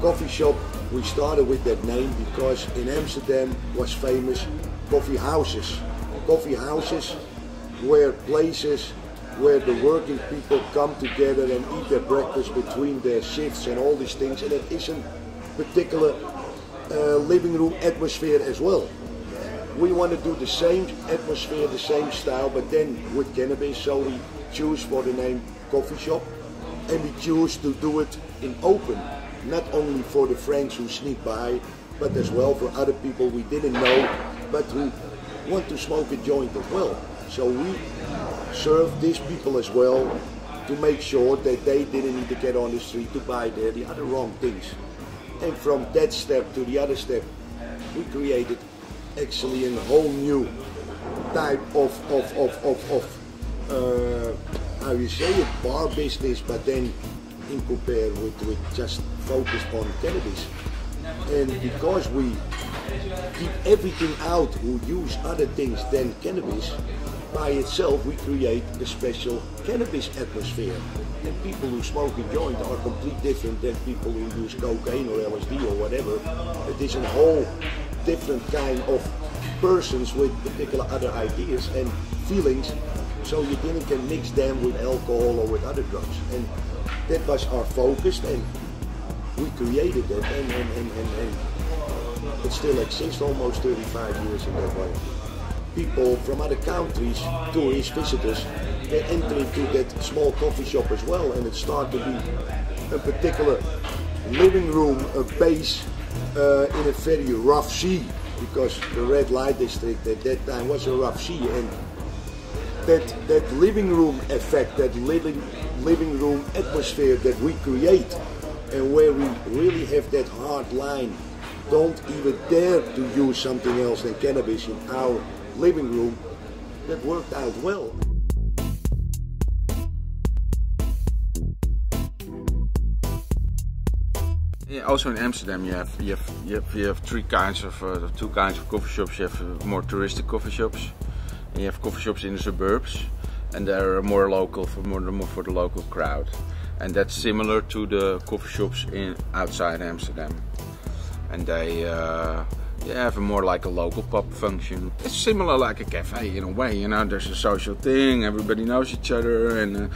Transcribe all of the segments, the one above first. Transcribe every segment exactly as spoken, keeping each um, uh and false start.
Coffee shop, we started with that name because in Amsterdam was famous coffee houses. Coffee houses were places where the working people come together and eat their breakfast between their shifts and all these things, and it is a particular uh, living room atmosphere as well. We want to do the same atmosphere, the same style, but then with cannabis, so we choose for the name coffee shop, and we choose to do it in open. Not only for the friends who sneak by, but as well for other people we didn't know, but who want to smoke a joint as well. So we serve these people as well to make sure that they didn't need to get on the street to buy the, the other wrong things. And from that step to the other step, we created actually a whole new type of, of, of, of, of uh, how you say it, bar business, but then in compare with, with just focus on cannabis. And because we keep everything out who use other things than cannabis, by itself we create a special cannabis atmosphere. And people who smoke a joint are completely different than people who use cocaine or L S D or whatever. It is a whole different kind of persons with particular other ideas and feelings, so you didn't can mix them with alcohol or with other drugs. And that was our focus, and we created that, and, and, and, and, and it still exists almost thirty-five years in that way. People from other countries, tourists, visitors, they enter into that small coffee shop as well, and it started to be a particular living room, a base uh, in a very rough sea, because the red light district at that time was a rough sea, and that, that living room effect, that living living room atmosphere that we create, and where we really have that hard line, don't even dare to use something else than cannabis in our living room, that worked out well. Yeah, also in Amsterdam you have you have you have, you have three kinds of uh, two kinds of coffee shops. You have more touristic coffee shops, and you have coffee shops in the suburbs. And they're more local, for more, more for the local crowd, and that's similar to the coffee shops in outside Amsterdam. And they, uh, they have a more like a local pub function. It's similar like a cafe in a way, you know. There's a social thing, everybody knows each other, and uh,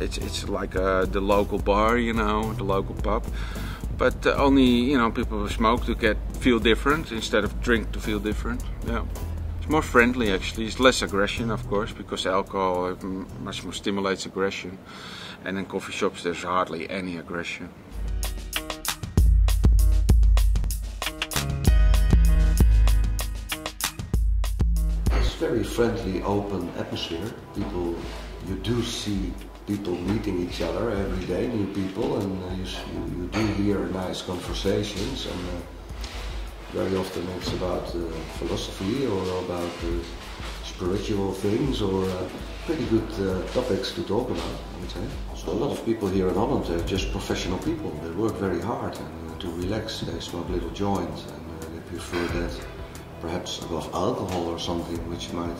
it's it's like uh, the local bar, you know, the local pub. But uh, only you know people who smoke to get feel different instead of drink to feel different. Yeah. More friendly actually, it's less aggression of course, because alcohol much more stimulates aggression, and in coffee shops there's hardly any aggression. It's very friendly, open atmosphere. People, you do see people meeting each other every day, new people, and you, you do hear nice conversations. And uh, very often it's about uh, philosophy or about uh, spiritual things, or uh, pretty good uh, topics to talk about, I would say. So a lot of people here in Holland are just professional people. They work very hard, and uh, to relax they smoke little joints, and uh, they prefer that perhaps above alcohol or something, which might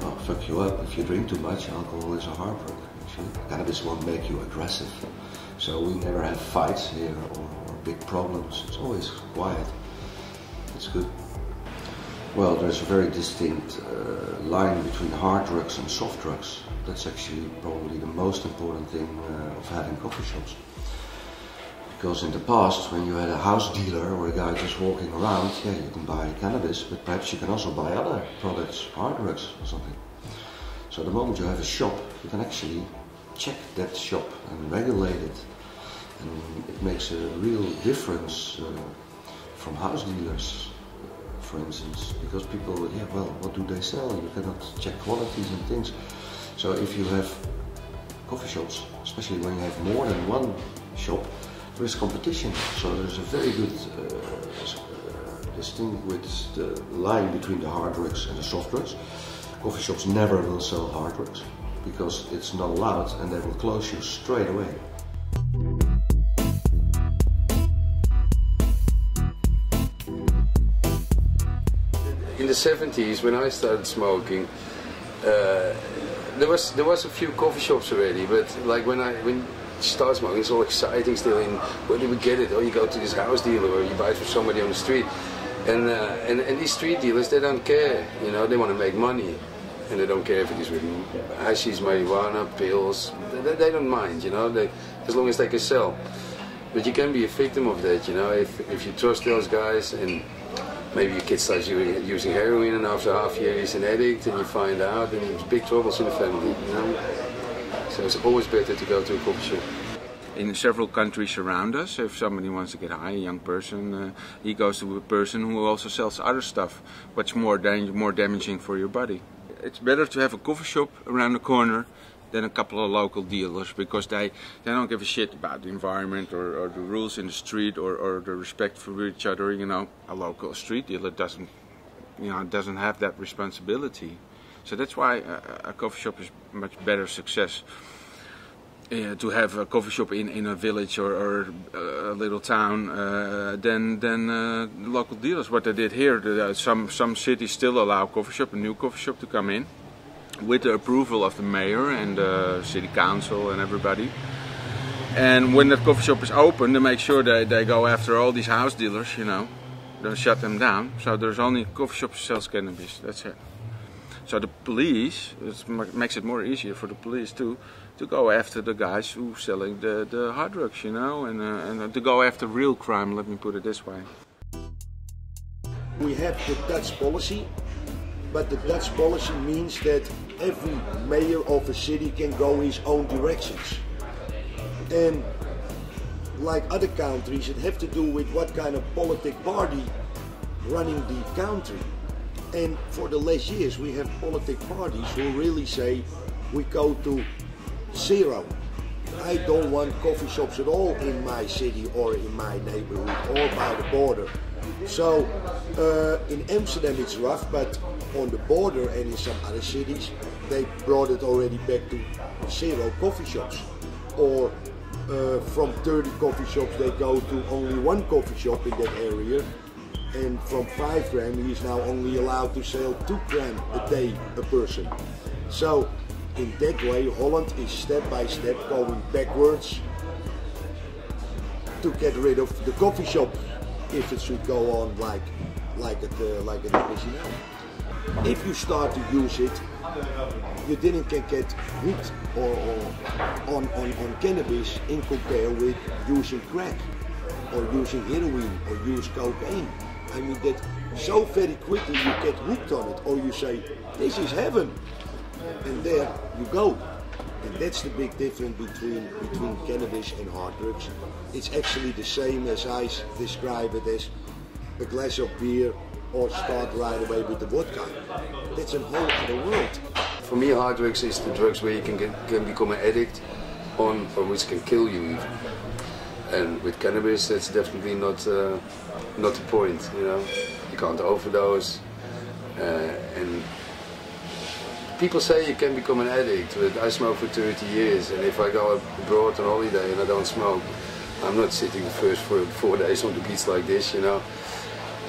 well, fuck you up. If you drink too much, alcohol is a hard drug. Cannabis won't make you aggressive. So we never have fights here or, or big problems. It's always quiet. It's good. Well, there's a very distinct uh, line between hard drugs and soft drugs. That's actually probably the most important thing uh, of having coffee shops. Because in the past, when you had a house dealer or a guy just walking around, yeah, you can buy cannabis, but perhaps you can also buy other products, hard drugs or something. So the moment you have a shop, you can actually check that shop and regulate it, and it makes a real difference uh, from house dealers, for instance, because people, yeah, well, what do they sell? You cannot check qualities and things. So if you have coffee shops, especially when you have more than one shop, there is competition. So there's a very good uh, distinguish the line between the hard drugs and the soft drugs. Coffee shops never will sell hard drugs. because it's not allowed, and they will close you straight away. In the seventies, when I started smoking, uh, there was there was a few coffee shops already, but like when I when. Start smoking, it's all exciting still, in where do we get it, or you go to this house dealer, or you buy it from somebody on the street, and uh, and, and these street dealers, they don't care, you know, they want to make money, and they don't care if it is with hashish, marijuana, pills, they, they don't mind, you know, they, as long as they can sell. But you can be a victim of that, you know, if, if you trust those guys, and maybe your kid starts using heroin, and after half a year he's an addict, and you find out, and there's big troubles in the family, you know. So it's always better to go to a coffee shop. In several countries around us, if somebody wants to get high, a young person, uh, he goes to a person who also sells other stuff, what's more, dang more damaging for your body. It's better to have a coffee shop around the corner than a couple of local dealers, because they, they don't give a shit about the environment, or, or the rules in the street, or, or the respect for each other, you know. A local street dealer doesn't, you know, doesn't have that responsibility. So that's why a, a coffee shop is much better success. Uh, to have a coffee shop in, in a village or, or a little town uh, than, than uh, local dealers. What they did here, the, uh, some, some cities still allow coffee shop, a new coffee shop to come in with the approval of the mayor and the city council and everybody. And when that coffee shop is open, they make sure they, they go after all these house dealers, you know, they shut them down. So there's only coffee shop that sells cannabis, that's it. So the police, it makes it more easier for the police to to go after the guys who selling the the hard drugs, you know, and uh, and to go after real crime. Let me put it this way. We have the Dutch policy, but the Dutch policy means that every mayor of a city can go his own directions. And like other countries, it have to do with what kind of politic party running the country. And for the last years we have politic parties who really say we go to zero. I don't want coffee shops at all in my city or in my neighborhood or by the border. So uh, in Amsterdam it's rough, but on the border and in some other cities they brought it already back to zero coffee shops. Or uh, from thirty coffee shops they go to only one coffee shop in that area. And from five gram he is now only allowed to sell two gram a day a person. So in that way Holland is step by step going backwards to get rid of the coffee shop if it should go on like, like it uh, like it is now. If you start to use it, you didn't get hooked or, or on, on, on cannabis in comparison with using crack or using heroin or use cocaine. I mean that so very quickly you get hooked on it, or you say, this is heaven, and there you go. And that's the big difference between, between cannabis and hard drugs. It's actually the same as I describe it as a glass of beer or start right away with the vodka. That's a whole other world. For me, hard drugs is the drugs where you can, get, can become an addict on, or which can kill you even. And with cannabis, that's definitely not uh, not the point. You know, you can't overdose. Uh, and people say you can become an addict, but I smoked for thirty years. And if I go abroad on holiday and I don't smoke, I'm not sitting the first four, four days on the beach like this. You know,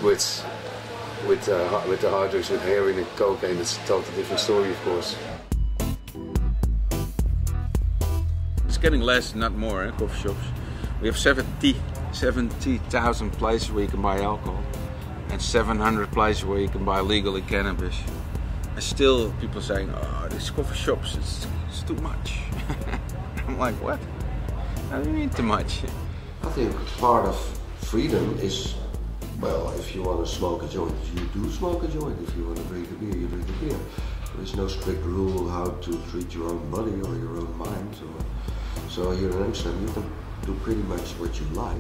with with uh, with the hard drugs, with heroin and cocaine, it's a totally different story, of course. It's getting less, not more, eh? Coffee shops. We have seventy thousand places where you can buy alcohol and seven hundred places where you can buy legally cannabis. And still people saying, oh, these coffee shops, it's, it's too much. I'm like, what? What do you mean too much? I think part of freedom is, well, if you want to smoke a joint, you do smoke a joint. If you want to drink a beer, you drink a beer. There's no strict rule how to treat your own body or your own mind. Or, so here in Amsterdam, you can do pretty much what you like.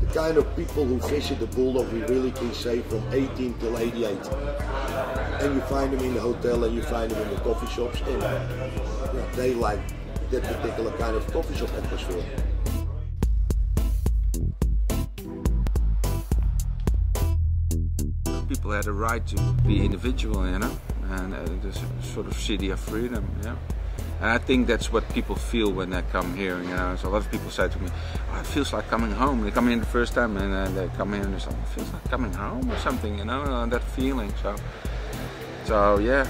The kind of people who visit the Bulldog, we really can say from eighteen till eighty-eight. And you find them in the hotel and you find them in the coffee shops, and yeah, they like that particular kind of coffee shop atmosphere. people had a right to be individual, you know, and uh, this sort of city of freedom, yeah. And I think that's what people feel when they come here, you know. So a lot of people say to me, oh, it feels like coming home. They come in the first time and uh, they come in and it's like, it feels like coming home or something, you know, uh, that feeling. So, so yeah,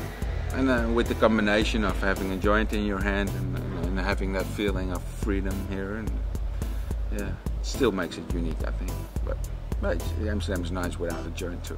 and uh, with the combination of having a joint in your hand and, and, and having that feeling of freedom here, and yeah, it still makes it unique, I think. But, but Amsterdam is nice without a joint too.